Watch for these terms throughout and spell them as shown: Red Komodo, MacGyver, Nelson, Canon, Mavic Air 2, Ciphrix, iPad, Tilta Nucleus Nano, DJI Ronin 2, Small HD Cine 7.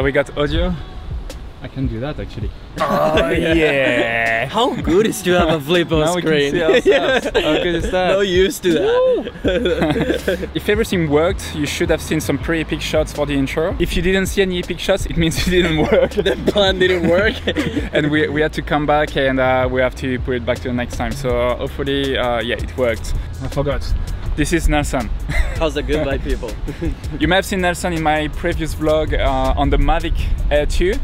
And we got audio. I can do that actually. Oh yeah! How good is to have a flip on screen? Now we can see ourselves. How good is that? No use to that. If everything worked, you should have seen some pretty epic shots for the intro. If you didn't see any epic shots, it means it didn't work. The plan didn't work. And we had to come back and we have to put it back to the next time. So hopefully, yeah, it worked. I forgot. This is Nelson. How's the goodbye people? You may have seen Nelson in my previous vlog on the Mavic Air 2.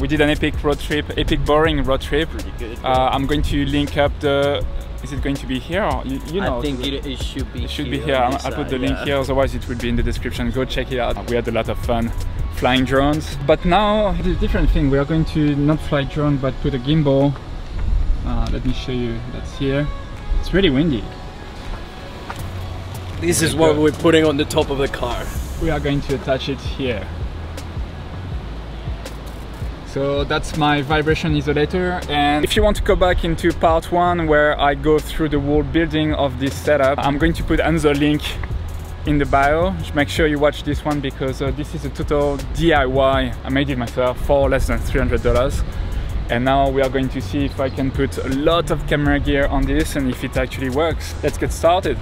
We did an epic road trip, epic boring road trip. Pretty good. I'm going to link up the... Is it going to be here? Or you know, I think it should be. It should be here. I'll put the link here. Otherwise, it will be in the description. Go check it out. We had a lot of fun flying drones. But now it's a different thing. We are going to not fly drone, but put a gimbal. Let me show you. That's here. It's really windy. This is what we're putting on the top of the car. We are going to attach it here. So that's my vibration isolator, and if you want to go back into part one where I go through the whole building of this setup, I'm going to put another link in the bio. Make sure you watch this one because this is a total DIY. I made it myself for less than $300. And now we are going to see if I can put a lot of camera gear on this and if it actually works. Let's get started.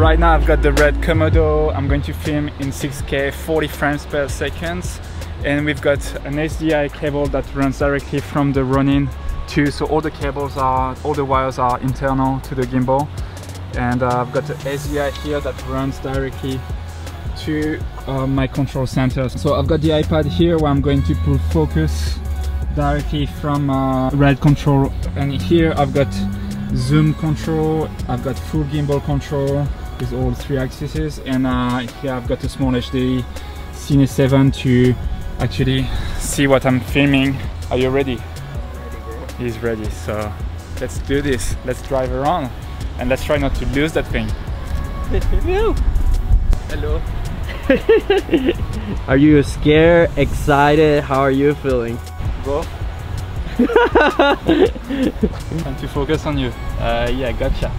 Right now I've got the Red Komodo. I'm going to film in 6K 40 frames per second, and we've got an HDMI cable that runs directly from the Ronin 2, so all the cables are, all the wires are internal to the gimbal, and I've got the HDMI here that runs directly to my control center. So I've got the iPad here where I'm going to pull focus directly from Red control, and here I've got zoom control, I've got full gimbal control with all three axes, and here I've got a Small HD Cine 7 to actually see what I'm filming. Are you ready? I'm ready. He's ready, so let's do this. Let's drive around and let's try not to lose that thing. Hello. Are you scared, excited? How are you feeling? Go. Time to focus on you. Yeah, gotcha.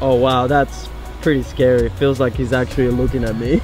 Oh wow, that's pretty scary. It feels like he's actually looking at me.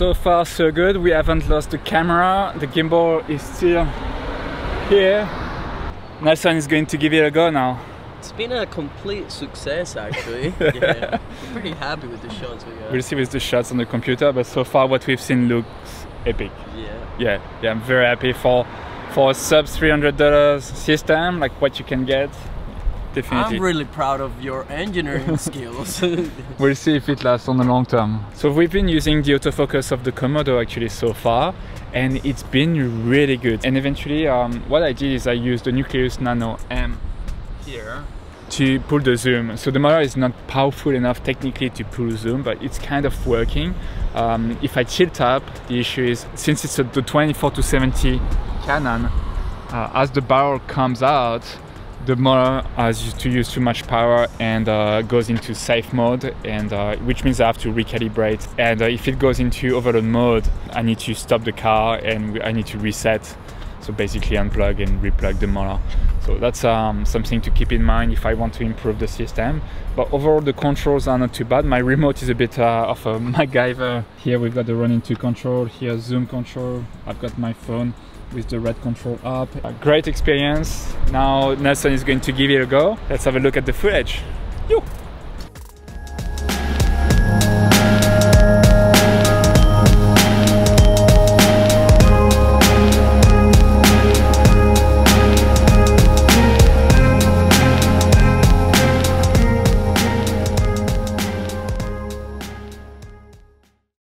So far so good, we haven't lost the camera, the gimbal is still here. Nelson is going to give it a go now. It's been a complete success actually. Yeah. I'm pretty happy with the shots we got. We'll see with the shots on the computer, but so far what we've seen looks epic. Yeah, I'm very happy for a sub $300 system, like what you can get. Definitely. I'm really proud of your engineering skills. We'll see if it lasts on the long term. So we've been using the autofocus of the Komodo actually so far, and it's been really good. And eventually what I did is I used the Nucleus Nano M here to pull the zoom. So the motor is not powerful enough technically to pull zoom, but it's kind of working. If I tilt up, the issue is since it's the 24-70 Canon, as the barrel comes out, the motor has to use too much power and goes into safe mode, and which means I have to recalibrate. And if it goes into overload mode, I need to stop the car and I need to reset. So basically unplug and replug the motor. So that's something to keep in mind if I want to improve the system. But overall the controls are not too bad. My remote is a bit of a MacGyver. Here we've got the Ronin 2 control, here zoom control. I've got my phone with the Red control app. A great experience. Now Nelson is going to give it a go. Let's have a look at the footage. Yo!